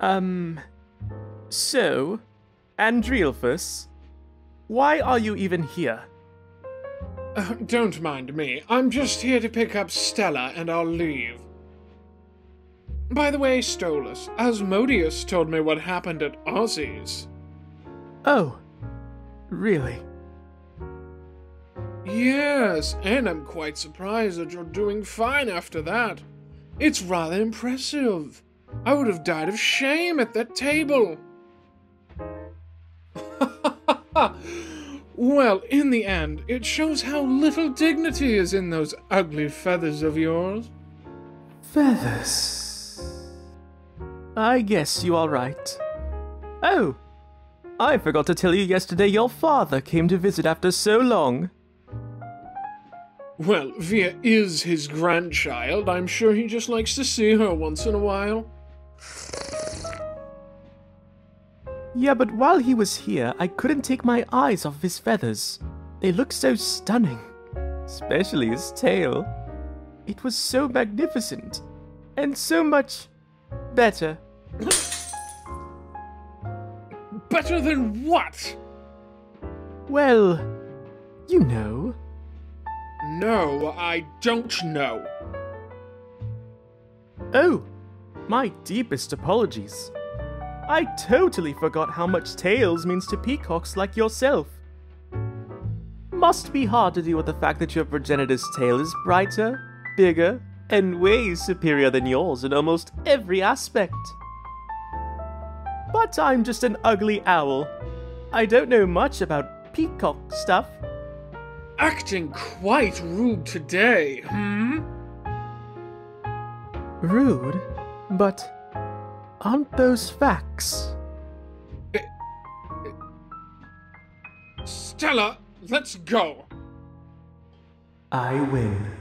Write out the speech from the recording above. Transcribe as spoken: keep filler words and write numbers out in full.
Um, so, Andrealphus, why are you even here? Uh, don't mind me. I'm just here to pick up Stella and I'll leave. By the way, Stolas, Asmodeus told me what happened at Ozzy's. Oh, really? Yes, and I'm quite surprised that you're doing fine after that. It's rather impressive. I would have died of shame at that table. Well, in the end, it shows how little dignity is in those ugly feathers of yours. Feathers? I guess you are right. Oh, I forgot to tell you yesterday your father came to visit after so long. Well, Via is his grandchild. I'm sure he just likes to see her once in a while. Yeah, but while he was here, I couldn't take my eyes off his feathers. They looked so stunning, especially his tail. It was so magnificent, and so much better. Better than what? Well, you know... No, I don't know. Oh, my deepest apologies. I totally forgot how much tails means to peacocks like yourself. Must be hard to deal with the fact that your progenitor's tail is brighter, bigger, and way superior than yours in almost every aspect. But I'm just an ugly owl. I don't know much about peacock stuff. Acting quite rude today, hmm? Rude? But aren't those facts? It, it... Stella, let's go! I win.